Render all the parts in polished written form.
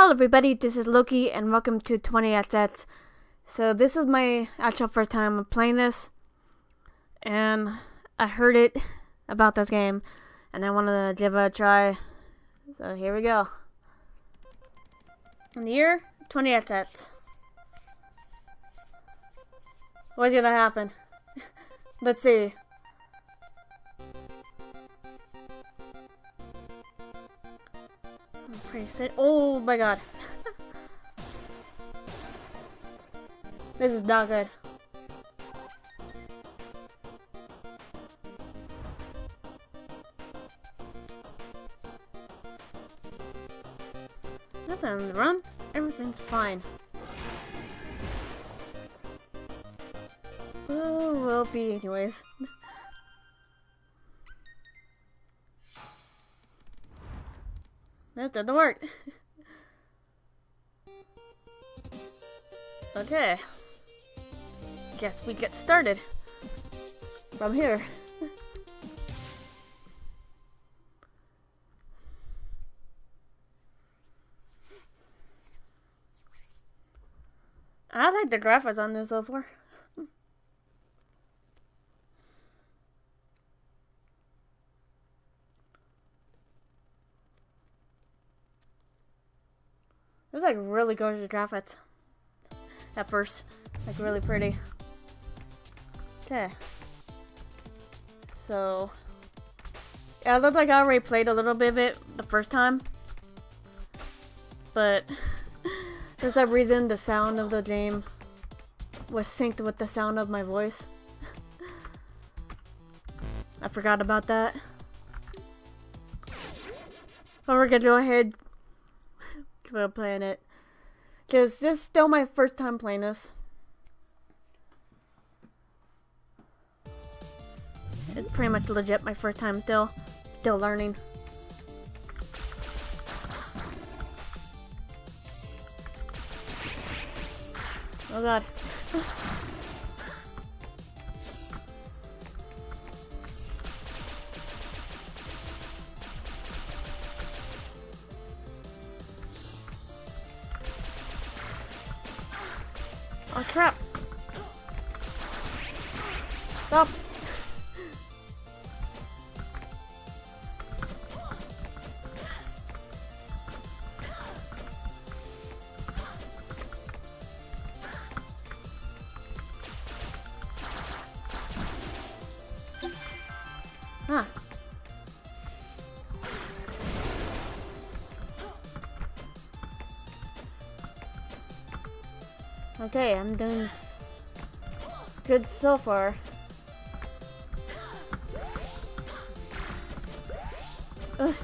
Hello everybody, this is Loki and welcome to 20XX. So this is my actual first time playing this, and I heard it about this game and I wanted to give it a try. So here we go. In the year 20XX. What's gonna happen? Let's see. Oh my god. This is not good. Nothing on the run. Everything's fine. Oh, we'll be anyways. That doesn't work. Okay. Guess we get started from here. I like the graphics on this so far. It was like really gorgeous graphics at first, like really pretty. Okay, so yeah, it looked like I already played a little bit of it the first time, but for some reason the sound of the game was synced with the sound of my voice. I forgot about that. But we're gonna go ahead. Playing it because this is still my first time playing this. It's pretty much legit my first time still learning. Oh god. Oh crap! Stop! Huh. Okay, I'm doing good so far. Ugh.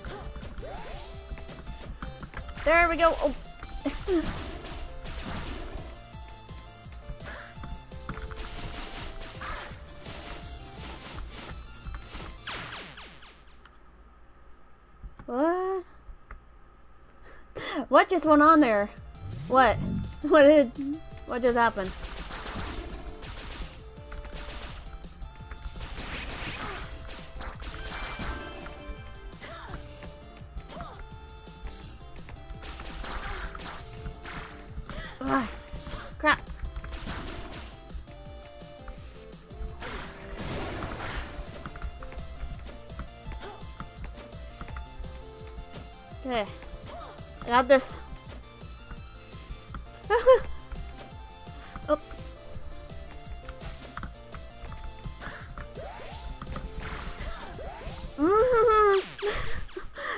There we go! Oh. What? What just went on there? What? What just happened? Ugh. Crap. Okay. I got this.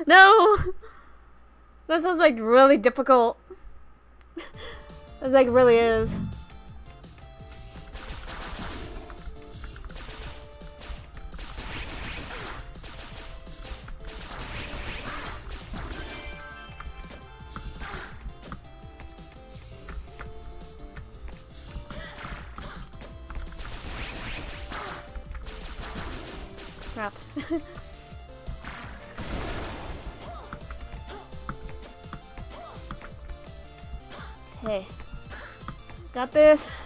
No! This was like really difficult. This like really is. Crap. Hey, got this.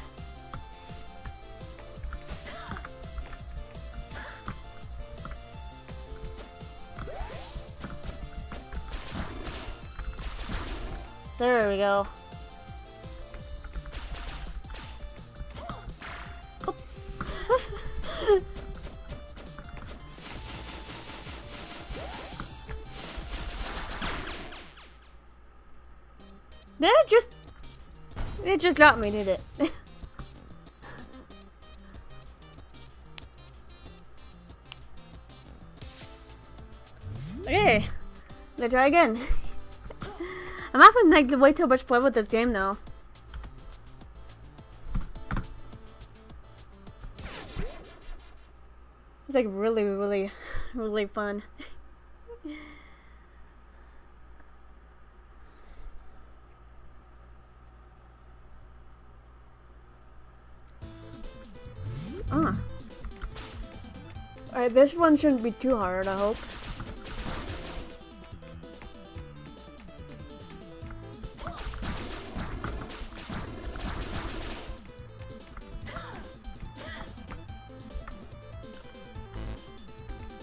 There we go. It just got me, did it? Okay, let's try again. I'm often like way too much play with this game though. It's like really, really, really fun. Alright, this one shouldn't be too hard, I hope.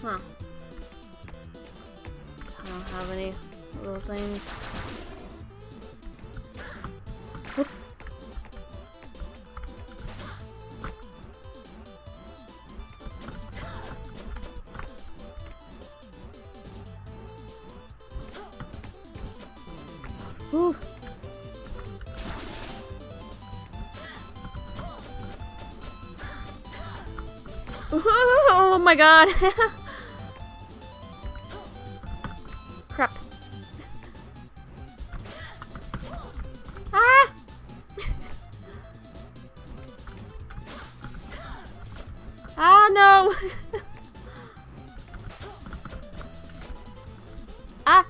Huh. I don't have any little things. Ooh. Oh my god. Crap. Ah. Oh no. Ah.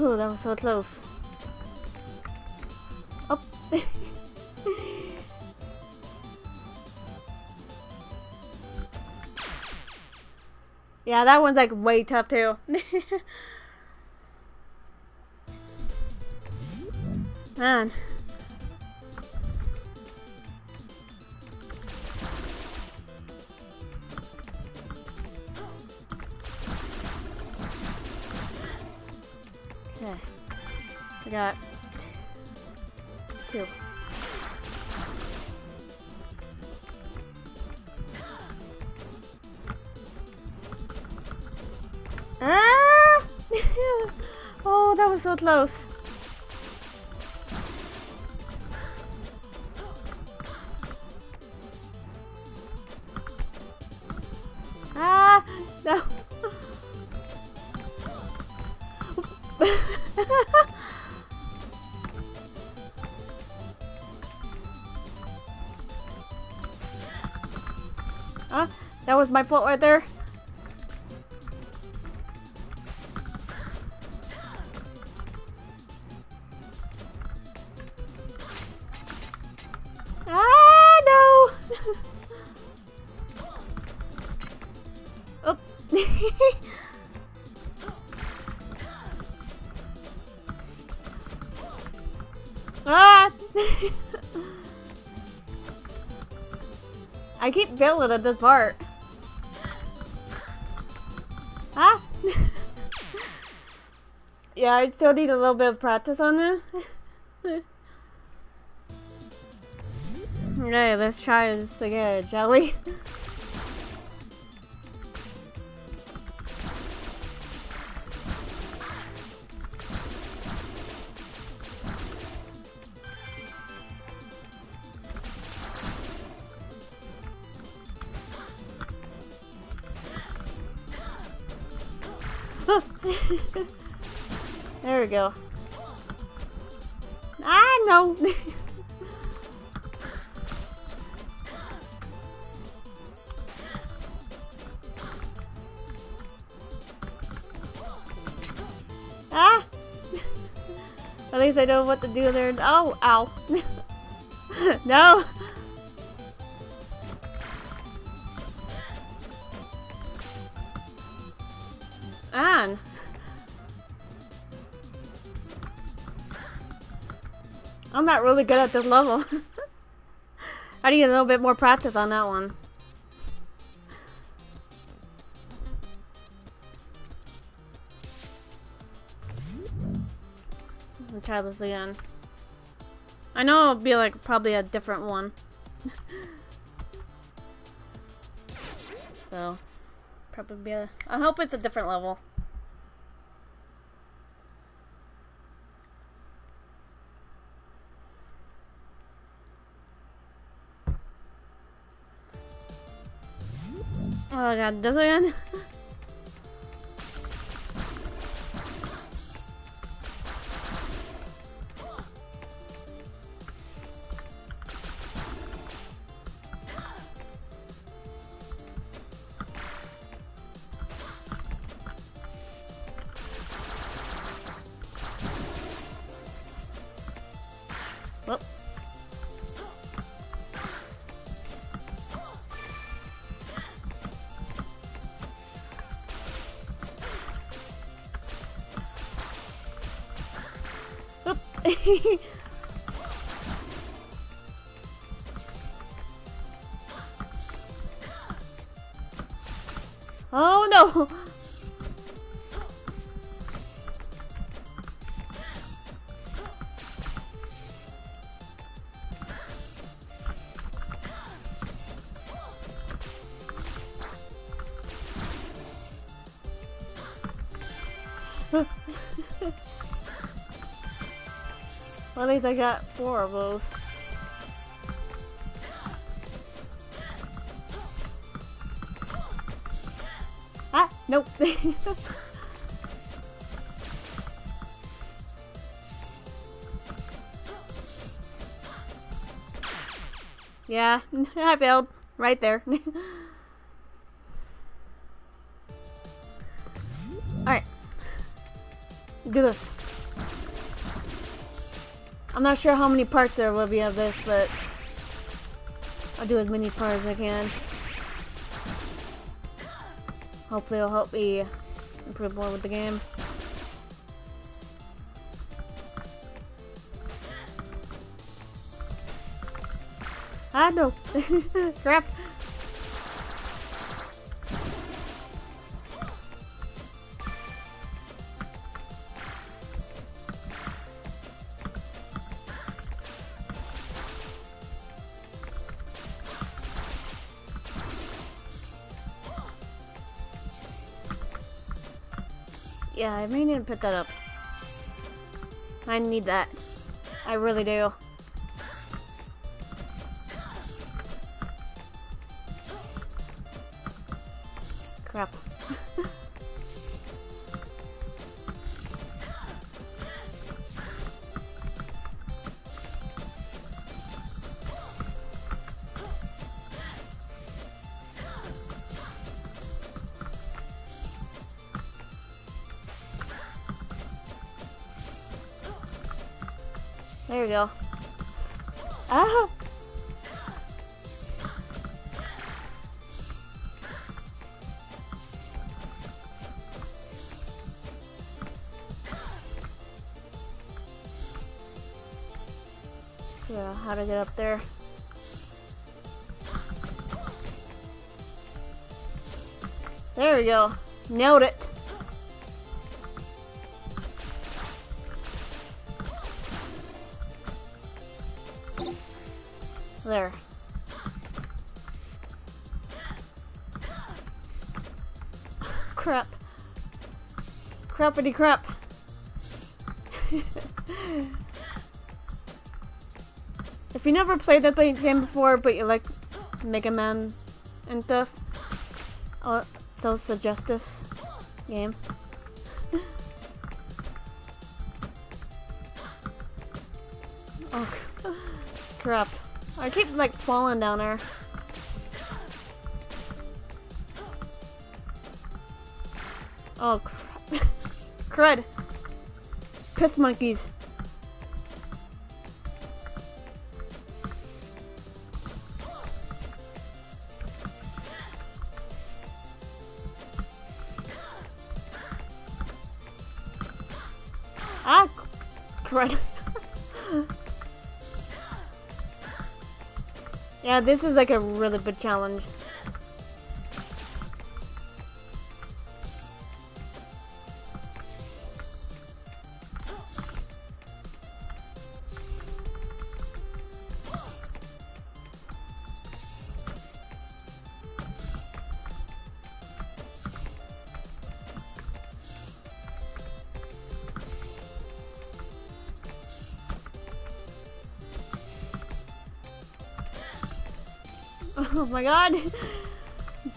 Ooh, that was so close. Up. Yeah, that one's like way tough too. Man. I got two. Ah! Oh, that was so close. Ah! No. That was my fault right there. Ah, no. Oh. Ah. I keep failing at this part. Ah! Yeah, I still need a little bit of practice on this. Okay, let's try this again, shall we? There we go. Ah, no. Ah. At least I know what to do there. Oh, ow. No. I'm not really good at this level. I need a little bit more practice on that one. Let me try this again. I know it'll be like probably a different one. So, probably be a, I hope it's a different level. Oh my god, this again? Well. Oh no! Well, at least I got 4 of those. Ah, nope. Yeah, I failed right there. All right, do this. I'm not sure how many parts there will be of this, but I'll do as many parts as I can. Hopefully it'll help me improve more with the game. Ah, no. Crap. Yeah, I may need to pick that up. I need that. I really do. Crap. There we go. Ah! Yeah, how to get up there. There we go. Nailed it. There. Crap. Crappity crap. If you never played that game before, but you like Mega Man and stuff, I'll so suggest this game. Oh, crap. I keep like falling down there. Oh crap. Crud. Piss monkeys. Ah, crud. Yeah, this is like a really big challenge. Oh my god!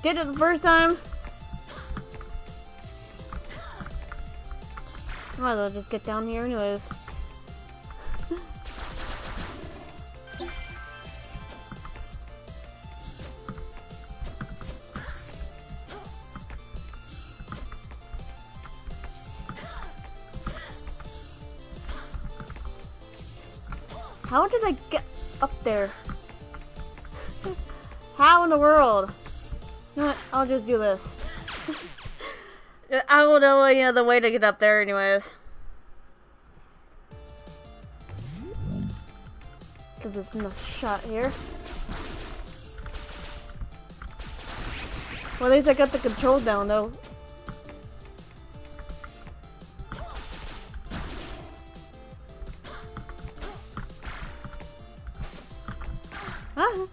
Did it the first time! Might as well just get down here anyways. How did I get up there? How in the world? You know what? I'll just do this. I will know any other way to get up there anyways. Cause there's no shot here. Well, at least I got the control down though. Ah.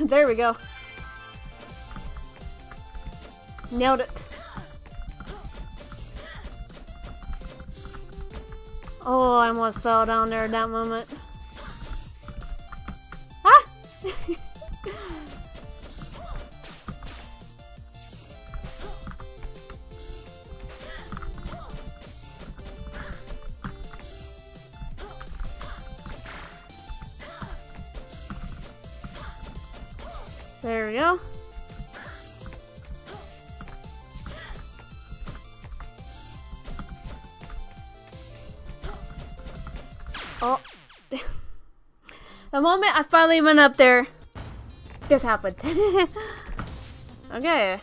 There we go. Nailed it. Oh, I almost fell down there at that moment. Ah! There we go. Oh. The moment I finally went up there, this happened. Okay. Alright.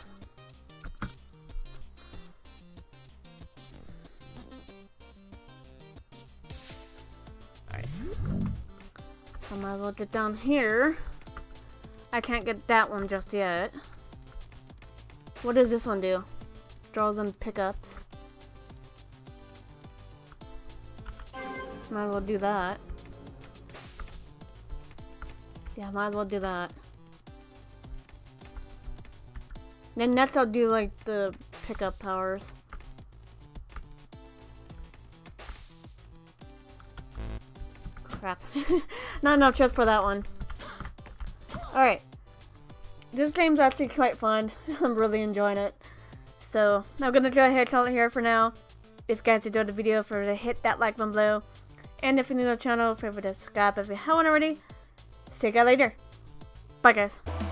I might as well get down here. I can't get that one just yet. What does this one do? Draws and pickups. Might as well do that. Yeah, might as well do that. Then next I'll do like the pickup powers. Crap. Not enough chips for that one. Alright, this game's actually quite fun. I'm really enjoying it. So, I'm going to go ahead and call it here for now. If you guys enjoyed the video, feel free to hit that like button below. And if you're new to the channel, feel free to subscribe if you haven't already. See you guys later. Bye guys.